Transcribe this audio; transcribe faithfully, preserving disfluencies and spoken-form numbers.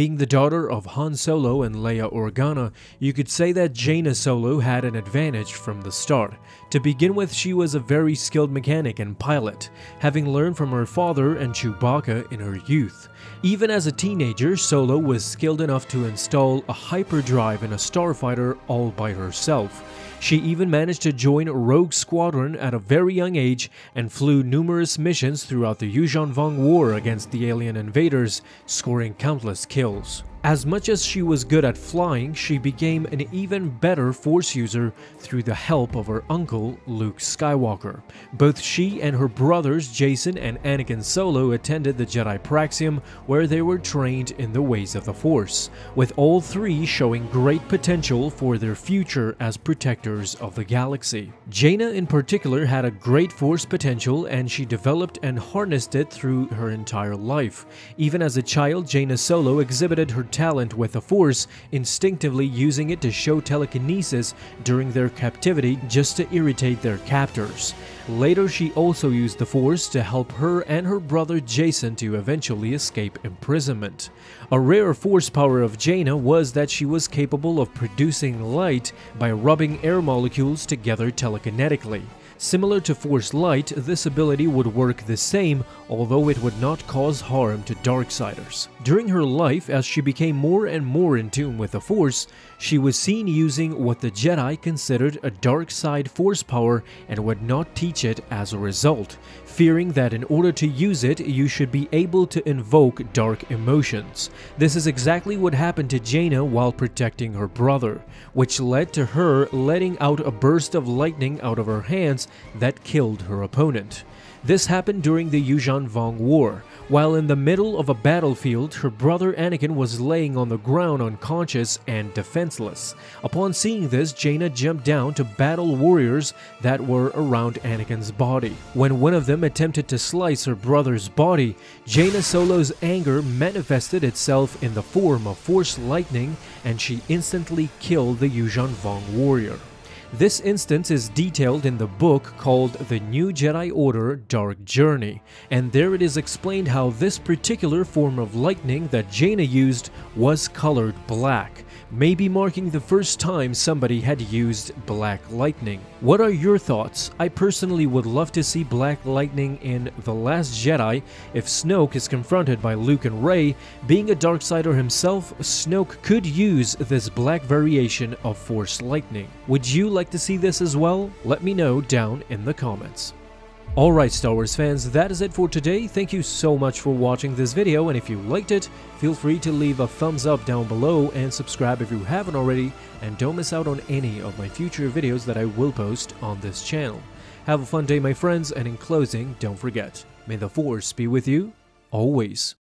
Being the daughter of Han Solo and Leia Organa, you could say that Jaina Solo had an advantage from the start. To begin with, she was a very skilled mechanic and pilot, having learned from her father and Chewbacca in her youth. Even as a teenager, Solo was skilled enough to install a hyperdrive in a starfighter all by herself. She even managed to join Rogue Squadron at a very young age and flew numerous missions throughout the Yuuzhan Vong War against the alien invaders, scoring countless kills. As much as she was good at flying, she became an even better Force user through the help of her uncle, Luke Skywalker. Both she and her brothers, Jacen and Anakin Solo, attended the Jedi Praxium, where they were trained in the ways of the Force, with all three showing great potential for their future as protectors of the galaxy. Jaina in particular had a great Force potential, and she developed and harnessed it through her entire life. Even as a child, Jaina Solo exhibited her talent with the Force, instinctively using it to show telekinesis during their captivity just to irritate their captors. Later, she also used the Force to help her and her brother Jacen to eventually escape imprisonment. A rare Force power of Jaina was that she was capable of producing light by rubbing air molecules together telekinetically. Similar to Force Light, this ability would work the same, although it would not cause harm to Darksiders. During her life, as she became more and more in tune with the Force, she was seen using what the Jedi considered a dark side Force power and would not teach it as a result, fearing that in order to use it, you should be able to invoke dark emotions. This is exactly what happened to Jaina while protecting her brother, which led to her letting out a burst of lightning out of her hands that killed her opponent. This happened during the Yuuzhan Vong War. While in the middle of a battlefield, her brother Anakin was laying on the ground unconscious and defenseless. Upon seeing this, Jaina jumped down to battle warriors that were around Anakin's body. When one of them attempted to slice her brother's body, Jaina Solo's anger manifested itself in the form of Force lightning, and she instantly killed the Yuuzhan Vong warrior. This instance is detailed in the book called The New Jedi Order, Dark Journey, and there it is explained how this particular form of lightning that Jaina used was colored black, maybe marking the first time somebody had used black lightning. What are your thoughts? I personally would love to see black lightning in The Last Jedi. If Snoke is confronted by Luke and Rey, being a Darksider himself, Snoke could use this black variation of Force lightning. Would you like to see this as well? Let me know down in the comments. Alright Star Wars fans, that is it for today. Thank you so much for watching this video, and if you liked it, feel free to leave a thumbs up down below and subscribe if you haven't already, and don't miss out on any of my future videos that I will post on this channel. Have a fun day my friends, and in closing, don't forget, may the Force be with you always.